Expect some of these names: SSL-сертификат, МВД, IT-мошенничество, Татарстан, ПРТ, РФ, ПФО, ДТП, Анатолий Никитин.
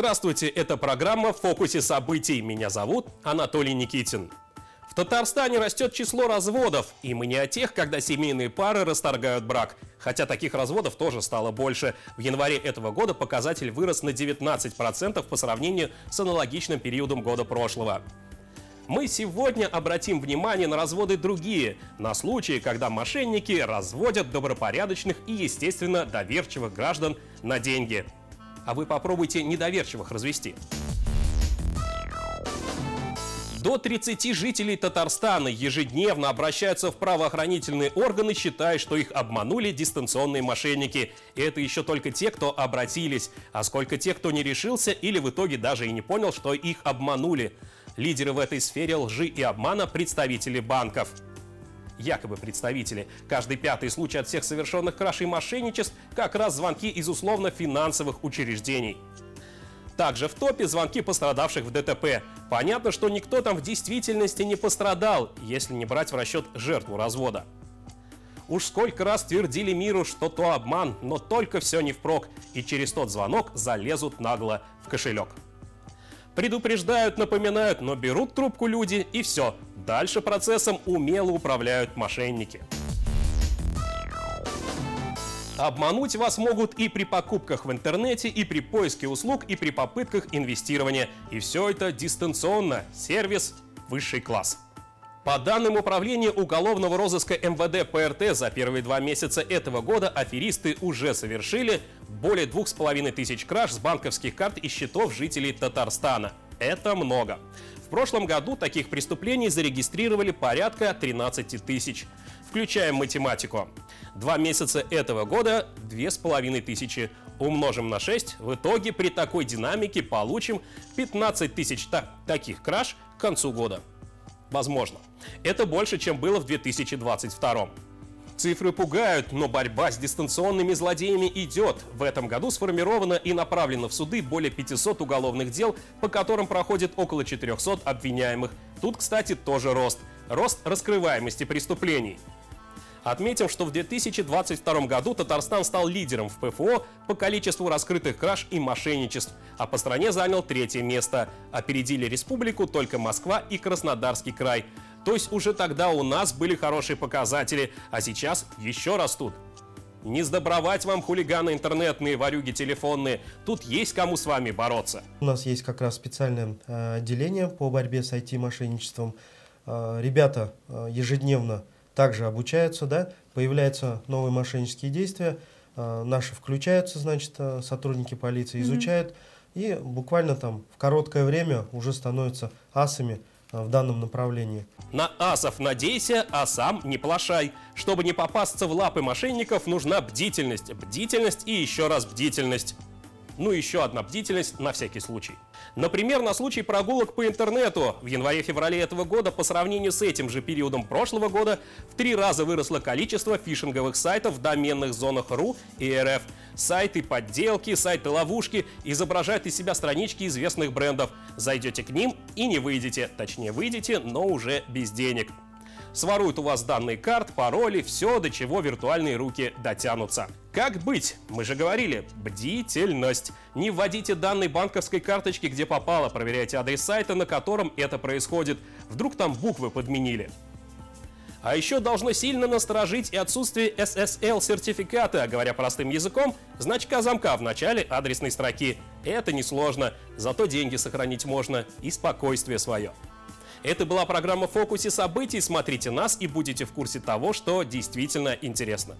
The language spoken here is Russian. Здравствуйте, это программа «В фокусе событий». Меня зовут Анатолий Никитин. В Татарстане растет число разводов, и мы не о тех, когда семейные пары расторгают брак. Хотя таких разводов тоже стало больше. В январе этого года показатель вырос на 19% по сравнению с аналогичным периодом года прошлого. Мы сегодня обратим внимание на разводы другие, на случаи, когда мошенники разводят добропорядочных и, естественно, доверчивых граждан на деньги. А вы попробуйте недоверчивых развести. До 30 жителей Татарстана ежедневно обращаются в правоохранительные органы, считая, что их обманули дистанционные мошенники. И это еще только те, кто обратились. А сколько тех, кто не решился или в итоге даже и не понял, что их обманули. Лидеры в этой сфере лжи и обмана – представители банков. Якобы представители. Каждый пятый случай от всех совершенных краж и мошенничеств – как раз звонки из условно-финансовых учреждений. Также в топе звонки пострадавших в ДТП. Понятно, что никто там в действительности не пострадал, если не брать в расчет жертву развода. Уж сколько раз твердили миру, что то обман, но только все не впрок, и через тот звонок залезут нагло в кошелек. Предупреждают, напоминают, но берут трубку люди, и все. Дальше процессом умело управляют мошенники. Обмануть вас могут и при покупках в интернете, и при поиске услуг, и при попытках инвестирования. И все это дистанционно. Сервис высший класс. По данным Управления уголовного розыска МВД ПРТ, за первые 2 месяца этого года аферисты уже совершили более 2500 краж с банковских карт и счетов жителей Татарстана. Это много. В прошлом году таких преступлений зарегистрировали порядка 13 000. Включаем математику. 2 месяца этого года – 2500. Умножим на 6. В итоге при такой динамике получим 15 000 таких краж к концу года. Возможно. Это больше, чем было в 2022. Цифры пугают, но борьба с дистанционными злодеями идет. В этом году сформировано и направлено в суды более 500 уголовных дел, по которым проходит около 400 обвиняемых. Тут, кстати, тоже рост. Рост раскрываемости преступлений. Отметим, что в 2022 году Татарстан стал лидером в ПФО по количеству раскрытых краж и мошенничеств, а по стране занял 3-е место. Опередили республику только Москва и Краснодарский край. То есть уже тогда у нас были хорошие показатели, а сейчас еще растут. Не сдобровать вам хулиганы интернетные, ворюги телефонные. Тут есть кому с вами бороться. У нас есть как раз специальное отделение по борьбе с IT-мошенничеством. Ребята ежедневно также обучаются, да? Появляются новые мошеннические действия, наши включаются, значит, сотрудники полиции изучают, и буквально там в короткое время уже становятся асами в данном направлении. На асов надейся, а сам не плашай. Чтобы не попасться в лапы мошенников, нужна бдительность, бдительность и еще раз бдительность. Ну и еще одна бдительность на всякий случай. Например, на случай прогулок по интернету. В январе-феврале этого года по сравнению с этим же периодом прошлого года в 3 раза выросло количество фишинговых сайтов в доменных зонах РУ и РФ. Сайты-подделки, сайты-ловушки изображают из себя странички известных брендов. Зайдете к ним и не выйдете. Точнее, выйдете, но уже без денег. Своруют у вас данные карт, пароли, все, до чего виртуальные руки дотянутся. Как быть? Мы же говорили, бдительность. Не вводите данные банковской карточки, где попало, проверяйте адрес сайта, на котором это происходит. Вдруг там буквы подменили. А еще должно сильно насторожить и отсутствие SSL-сертификата, говоря простым языком, значка замка в начале адресной строки. Это несложно, зато деньги сохранить можно и спокойствие свое. Это была программа «В фокусе событий». Смотрите нас и будете в курсе того, что действительно интересно.